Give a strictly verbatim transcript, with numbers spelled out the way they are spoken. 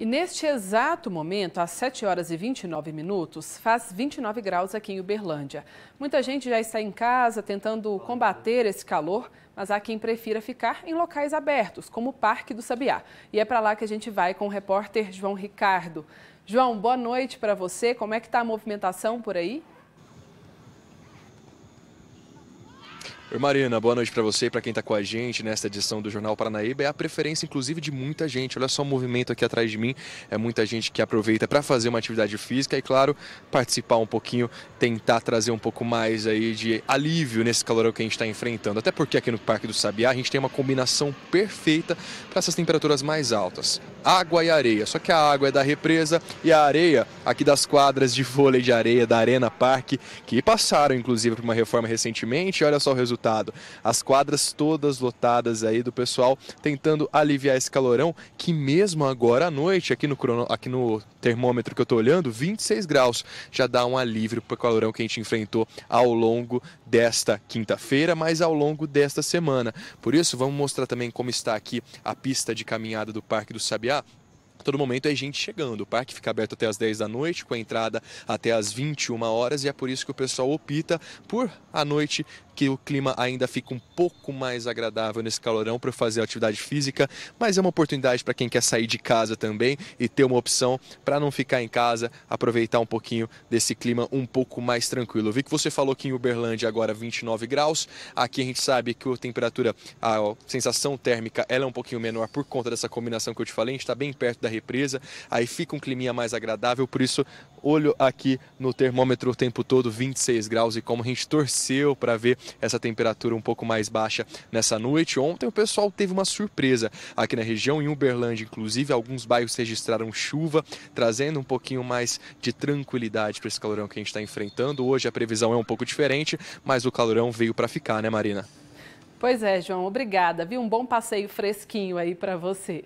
E neste exato momento, às sete horas e vinte e nove minutos, faz vinte e nove graus aqui em Uberlândia. Muita gente já está em casa tentando combater esse calor, mas há quem prefira ficar em locais abertos, como o Parque do Sabiá. E é para lá que a gente vai com o repórter João Ricardo. João, boa noite para você. Como é que está a movimentação por aí? Oi, Marina, boa noite para você e para quem está com a gente nesta edição do Jornal Paranaíba. É a preferência, inclusive, de muita gente. Olha só o movimento aqui atrás de mim. É muita gente que aproveita para fazer uma atividade física e, claro, participar um pouquinho, tentar trazer um pouco mais aí de alívio nesse calorão que a gente está enfrentando. Até porque aqui no Parque do Sabiá a gente tem uma combinação perfeita para essas temperaturas mais altas. Água e areia. Só que a água é da represa e a areia aqui das quadras de vôlei de areia da Arena Parque, que passaram, inclusive, por uma reforma recentemente. Olha só o resultado. As quadras todas lotadas aí do pessoal tentando aliviar esse calorão, que mesmo agora à noite, aqui no, crono, aqui no termômetro que eu estou olhando, vinte e seis graus, já dá um alívio para o calorão que a gente enfrentou ao longo desta quinta-feira, mas ao longo desta semana. Por isso, vamos mostrar também como está aqui a pista de caminhada do Parque do Sabiá. A todo momento é gente chegando. O parque fica aberto até as dez da noite, com a entrada até as vinte e uma horas, e é por isso que o pessoal opta por a noite, que o clima ainda fica um pouco mais agradável nesse calorão, para fazer atividade física, mas é uma oportunidade para quem quer sair de casa também e ter uma opção para não ficar em casa, aproveitar um pouquinho desse clima um pouco mais tranquilo. Eu vi que você falou que em Uberlândia agora vinte e nove graus, aqui a gente sabe que a temperatura, a sensação térmica, ela é um pouquinho menor por conta dessa combinação que eu te falei, a gente está bem perto da represa, aí fica um climinha mais agradável, por isso olho aqui no termômetro o tempo todo, vinte e seis graus, e como a gente torceu para ver essa temperatura um pouco mais baixa nessa noite. Ontem o pessoal teve uma surpresa aqui na região, em Uberlândia inclusive, alguns bairros registraram chuva, trazendo um pouquinho mais de tranquilidade para esse calorão que a gente está enfrentando. Hoje a previsão é um pouco diferente, mas o calorão veio para ficar, né, Marina? Pois é, João, obrigada, viu? Um bom passeio fresquinho aí para você.